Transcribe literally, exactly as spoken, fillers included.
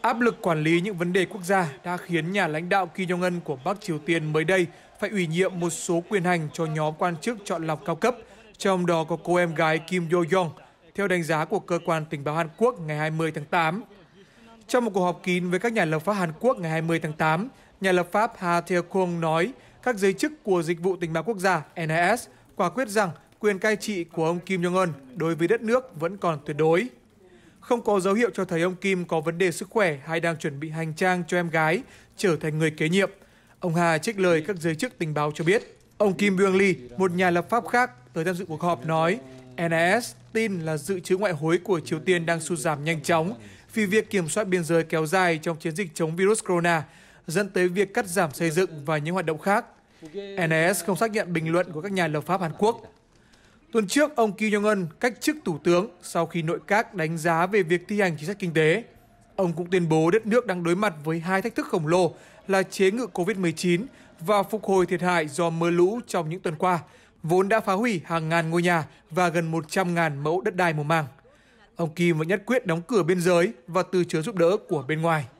Áp lực quản lý những vấn đề quốc gia đã khiến nhà lãnh đạo Kim Jong-un của Bắc Triều Tiên mới đây phải ủy nhiệm một số quyền hành cho nhóm quan chức chọn lọc cao cấp, trong đó có cô em gái Kim Yo-jong, theo đánh giá của Cơ quan Tình báo Hàn Quốc ngày hai mươi tháng tám. Trong một cuộc họp kín với các nhà lập pháp Hàn Quốc ngày hai mươi tháng tám, nhà lập pháp Ha Tae-keung nói các giới chức của Dịch vụ Tình báo Quốc gia N I S quả quyết rằng quyền cai trị của ông Kim Jong-un đối với đất nước vẫn còn tuyệt đối. Không có dấu hiệu cho thấy ông Kim có vấn đề sức khỏe hay đang chuẩn bị hành trang cho em gái trở thành người kế nhiệm. Ông Hà trích lời các giới chức tình báo cho biết. Ông Kim Byung-Lee, một nhà lập pháp khác tới tham dự cuộc họp, nói N I S tin là dự trữ ngoại hối của Triều Tiên đang sụt giảm nhanh chóng vì việc kiểm soát biên giới kéo dài trong chiến dịch chống virus corona, dẫn tới việc cắt giảm xây dựng và những hoạt động khác. N I S không xác nhận bình luận của các nhà lập pháp Hàn Quốc. Tuần trước, ông Kim Jong-un cách chức thủ tướng sau khi nội các đánh giá về việc thi hành chính sách kinh tế. Ông cũng tuyên bố đất nước đang đối mặt với hai thách thức khổng lồ là chế ngự covid mười chín và phục hồi thiệt hại do mưa lũ trong những tuần qua, vốn đã phá hủy hàng ngàn ngôi nhà và gần một trăm nghìn mẫu đất đai mùa màng. Ông Kim vẫn nhất quyết đóng cửa biên giới và từ chối giúp đỡ của bên ngoài.